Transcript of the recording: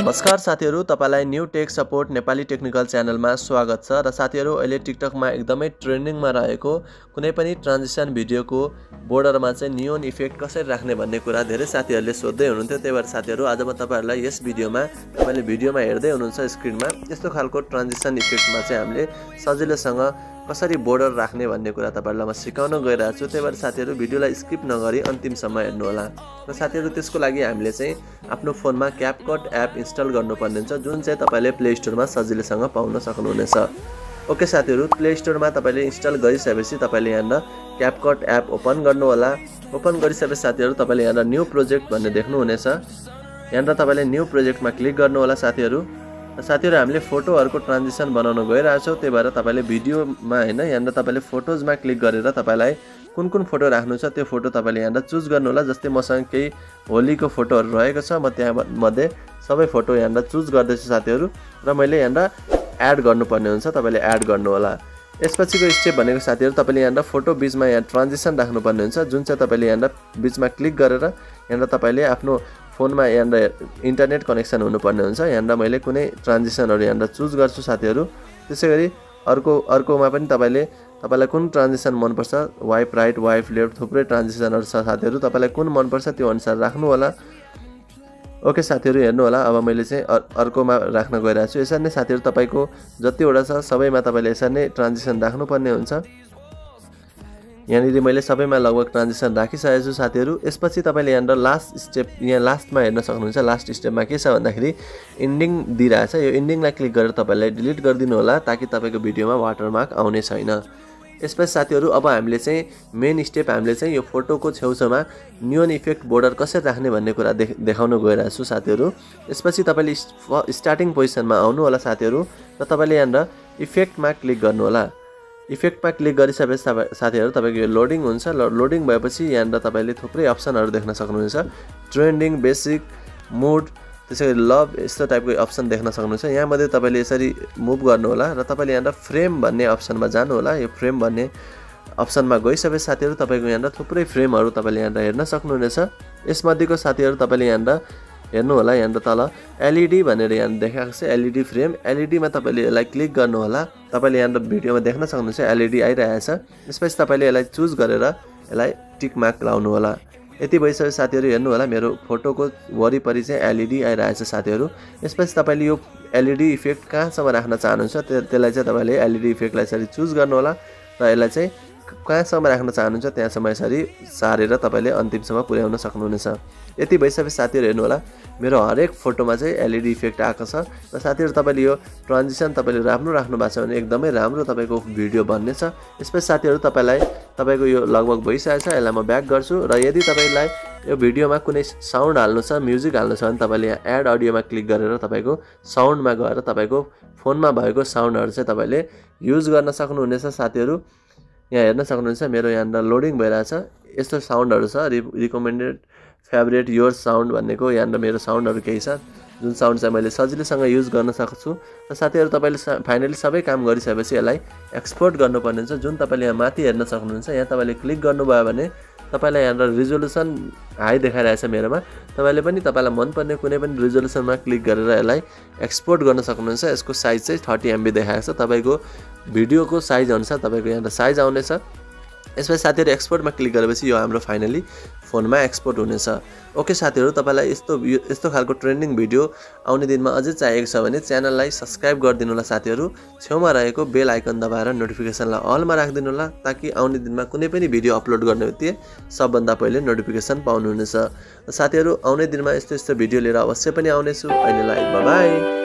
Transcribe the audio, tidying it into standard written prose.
नमस्कार साथीहरु, तपाईलाई new tech support Nepali technical च्यानलमा स्वागत छ। र साथीहरु, अहिले टिकटकमा एकदमै ट्रेन्डिङमा रहेको कुनै पनि ट्रान्जिसन भिडियोको बोर्डरमा चाहिँ नियोन इफेक्ट कसरी राख्ने भन्ने कुरा धेरै साथीहरुले सोध्दै हुनुहुन्थ्यो। त्यही भएर साथीहरु, आज म तपाईहरुलाई यस भिडियोमा तपाईले भिडियोमा हेर्दै हुनुहुन्छ स्क्रिनमा यस्तो खालको ट्रान्जिसन इफेक्टमा चाहिँ हामीले सजिलैसँग कसरी बोर्डर राख्ने भन्ने कुरा तपाईहरुलाई म सिकाउन गइरहेछु। त्यही भएर साथीहरु, भिडियोलाई स्किप नगरी अन्तिमसम्म हेर्नु होला। र साथीहरु, त्यसको लागि हामीले चाहिँ आफ्नो फोनमा क्यापकट एप इन्स्टल गर्नुपर्ने हुन्छ, जुन चाहिँ तपाईले प्ले स्टोरमा सजिलैसँग पाउन सक्नुहुनेछ। ओके साथीहरु, प्ले स्टोरमा तपाईले इन्स्टल गरिसकेपछि तपाईले यहाँ क्यापकट एप ओपन गर्नु होला। ओपन गरिसकेपछि साथीहरु, तपाईले यहाँ न्यू प्रोजेक्ट भन्ने देख्नुहुनेछ। यहाँ तपाईले न्यू प्रोजेक्टमा क्लिक गर्नु होला। साथीहरु, हामीले फोटोहरुको ट्रान्जिसन बनाउन गइरहेछौं। त्यही भएर तपाईले भिडियोमा हैन, यहाँ तपाईले फोटोजमा क्लिक गरेर तपाईलाई कुन फोटो राख्नु छ त्यो फोटो तपाईले यहाँ चुज गर्नु होला। जस्तै मसँग केही होलीको फोटोहरु रहेको छ, म त्यहाँ मध्ये सबै फोटो यहाँ चुज गर्दैछु साथीहरु। र मैले यहाँ एड गर्नुपर्ने हुन्छ, तपाईले एड गर्नु होला। यसपछिको स्टेप भनेको साथीहरु, तपाईले यहाँ फोटो बीचमा यहाँ ट्रान्जिसन राख्नुपर्ने हुन्छ, जुन चाहिँ तपाईले यहाँ बीचमा क्लिक गरेर यहाँ तपाईले आफ्नो फोनमा यहाँ इन्टरनेट कनेक्सन हुनुपर्ने हुन्छ। यहाँ मैले कुनै ट्रान्जिसनहरु यहाँ चुज गर्छु साथीहरु। त्यसैगरी अर्कोमा पनि तपाईलाई कुन ट्रान्जिसन मन पर्छ, वाइप राइट, वाइप लेफ्ट, थुप्रै ट्रान्जिसनहरु छ साथीहरु। तपाईलाई कुन मन पर्छ त्यो अनुसार राख्नु होला। ओके साथीहरु, हेर्नु होला। अब मैले चाहिँ अर्कोमा राख्न गइरहेछु। यसरी नै साथीहरु, तपाईको जतिवटा छ सबैमा तपाईले यसरी नै ट्रान्जिसन राख्नुपर्ने हुन्छ। यहाँ मैले सबैमा लगभग ट्रान्जिसन राखिसकेको छु साथीहरु। यसपछि तपाईले यहाँ लास्ट स्टेप, यहाँ लास्टमा हेर्न सक्नुहुन्छ। लास्ट स्टेपमा के छ भन्दाखेरि एन्डिङ दिइरहेछ, यो एन्डिङलाई क्लिक गरेर तपाईले डिलिट गरिदिनु होला, ताकि तपाईको भिडियोमा वाटरमार्क आउने छैन। यसपछि साथीहरु, अब हामीले चाहिँ मेन स्टेप, हामीले चाहिँ यो फोटोको छेउछाउमा नियोन इफेक्ट बोर्डर कसरी राख्ने भन्ने कुरा देखाउन गइरहेछु साथीहरु। यसपछि तपाईले स्टार्टिङ पोजिसनमा आउनु होला साथीहरु, र तपाईले यहाँ इफेक्टमा क्लिक गर्नु होला। इफेक्टमा क्लिक गरिसकेपछि साथीहरु, तपाईको यो लोडिङ हुन्छ। लोडिङ भएपछि यहाँ तपाईले थुप्रै अप्सनहरु देख्न सक्नुहुन्छ, ट्रेन्डिङ, बेसिक, मुड, त्यसैगरी लभ, यस्तो टाइपको अप्सन देख्न सक्नुहुन्छ। यहाँ मध्ये तपाईले यसरी मुभ गर्नु होला र तपाईले यहाँ फ्रेम भन्ने अप्सनमा जानु होला। यो फ्रेम भन्ने अप्सनमा गइसकेपछि साथीहरु, तपाईको यहाँ थुप्रै फ्रेमहरु तपाईले यहाँ हेर्न सक्नुहुनेछ। यसमध्येको साथीहरु, तपाईले यहाँ हेर्नु होला, यहाँ तल एलईडी भनेर यहाँ देखाएको छ, एलईडी फ्रेम। एलईडीमा तपाईले यसलाई क्लिक गर्नु होला। तपाईले यहाँ भिडियोमा देख्न सक्नुहुन्छ एलईडी आइरहेको छ। त्यसपछि तपाईले यसलाई चुज गरेर यसलाई टिक मार्क लाउनु होला। यति भइसक्यो साथीहरु, हेर्नु होला मेरो फोटोको वरिपरि चाहिँ एलईडी आइरहेको छ साथीहरु। त्यसपछि तपाईले यो एलईडी इफेक्ट कहाँसम्म राख्न चाहनुहुन्छ त्यसलाई चाहिँ तपाईले एलईडी इफेक्टलाई यसरी चुज गर्नु होला र यसलाई चाहिँ कहाँसम्म राख्न चाहनुहुन्छ त्यहाँसम्म यसरी सारेर तपाईले अन्तिमसम्म पुर्याउन सक्नुहुनेछ। यति भइसकेपछि साथीहरु, हेर्नु होला मेरो हरेक फोटोमा चाहिँ एलईडी इफेक्ट आएको छ। र साथीहरु, तपाईले यो ट्रान्जिसन तपाईले राम्रो राख्नु भएको छ भने एकदमै राम्रो तपाईको भिडियो बन्ने छ। यसपछि साथीहरु, तपाईको यो लगभग भइसकेको छ, यसलाई म ब्याक गर्छु। र यदि तपाईलाई यो भिडियोमा कुनै साउन्ड हाल्नु छ, म्युजिक हाल्नु छ भने तपाईले यहाँ एड अडियोमा क्लिक गरेर तपाईको साउन्डमा गएर तपाईको फोनमा भएको साउन्डहरु चाहिँ तपाईले युज गर्न सक्नुहुनेछ साथीहरु। यहाँ हेर्न सक्नुहुन्छ मेरो यहाँ लोडिङ भइरहेछ, यस्तो साउन्डहरु छ, रिकमेन्डेड, फेभरेट, योर साउन्ड भन्नेको यहाँ मेरो साउन्डहरु केही छ, जुन साउन्ड चाहिँ मैले सजिलैसँग युज गर्न सक्छु। र साथीहरु, तपाईले फाइनली सबै काम गरिसकेपछि यसलाई एक्सपोर्ट गर्नुपर्ने हुन्छ, जुन तपाईले यहाँ माथि हेर्न सक्नुहुन्छ। यहाँ तपाईले क्लिक गर्नुभयो भने तपाईलाई यहाँ रिजोल्युसन हाई देखाइरहेछ मेरोमा। तपाईले पनि तपाईलाई मनपर्ने कुनै पनि रिजोल्युसनमा क्लिक गरेर यसलाई एक्सपोर्ट गर्न सक्नुहुन्छ। यसको साइज चाहिँ 30 MB देखाएको छ, तपाईको भिडियोको साइज अनुसार तपाईको यहाँ साइज आउनेछ। यसपछि साथीहरु, एक्सपोर्टमा क्लिक गरेपछि यो हाम्रो फाइनली फोनमा एक्सपोर्ट हुनेछ। ओके साथीहरु, तपाईलाई यस्तो खालको ट्रेन्डिङ भिडियो आउने दिनमा अझै चाहिएको छ भने च्यानललाई सब्स्क्राइब गरिदिनु होला साथीहरु। छेउमा रहेको बेल आइकन दबाएर नोटिफिकेसनलाई अलमा राखिदिनु होला, ताकि आउने दिनमा कुनै पनि भिडियो अपलोड गर्ने बित्तिकै सबभन्दा पहिले नोटिफिकेसन पाउनुहुनेछ। साथीहरु, आउने दिनमा यस्तो भिडियो लिएर अवश्य पनि आउनेछु। अहिलेलाई बाइ बाइ।